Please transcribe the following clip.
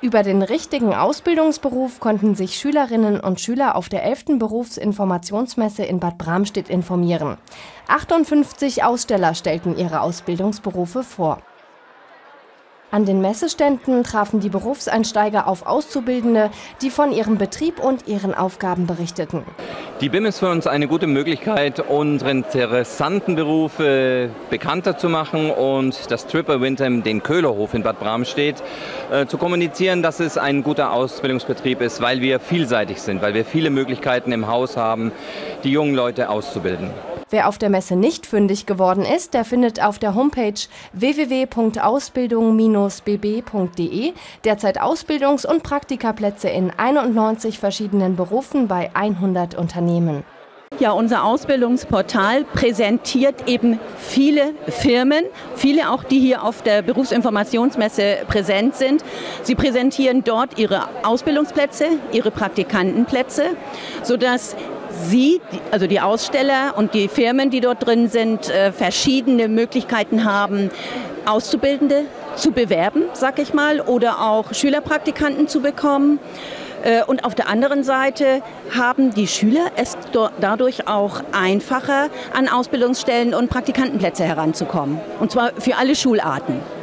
Über den richtigen Ausbildungsberuf konnten sich Schülerinnen und Schüler auf der 11. Berufsinformationsmesse in Bad Bramstedt informieren. 58 Aussteller stellten ihre Ausbildungsberufe vor. An den Messeständen trafen die Berufseinsteiger auf Auszubildende, die von ihrem Betrieb und ihren Aufgaben berichteten. Die BIM ist für uns eine gute Möglichkeit, unsere interessanten Berufe bekannter zu machen und das Triple Winter, den Köhlerhof in Bad Bramstedt, zu kommunizieren, dass es ein guter Ausbildungsbetrieb ist, weil wir vielseitig sind, weil wir viele Möglichkeiten im Haus haben, die jungen Leute auszubilden. Wer auf der Messe nicht fündig geworden ist, der findet auf der Homepage www.ausbildung-bb.de derzeit Ausbildungs- und Praktikaplätze in 91 verschiedenen Berufen bei 100 Unternehmen. Ja, unser Ausbildungsportal präsentiert eben viele Firmen, viele auch, die hier auf der Berufsinformationsmesse präsent sind. Sie präsentieren dort ihre Ausbildungsplätze, ihre Praktikantenplätze, sodass Sie, also die Aussteller und die Firmen, die dort drin sind, verschiedene Möglichkeiten haben, Auszubildende zu bewerben, sag ich mal, oder auch Schülerpraktikanten zu bekommen. Und auf der anderen Seite haben die Schüler es dadurch auch einfacher, an Ausbildungsstellen und Praktikantenplätze heranzukommen. Und zwar für alle Schularten.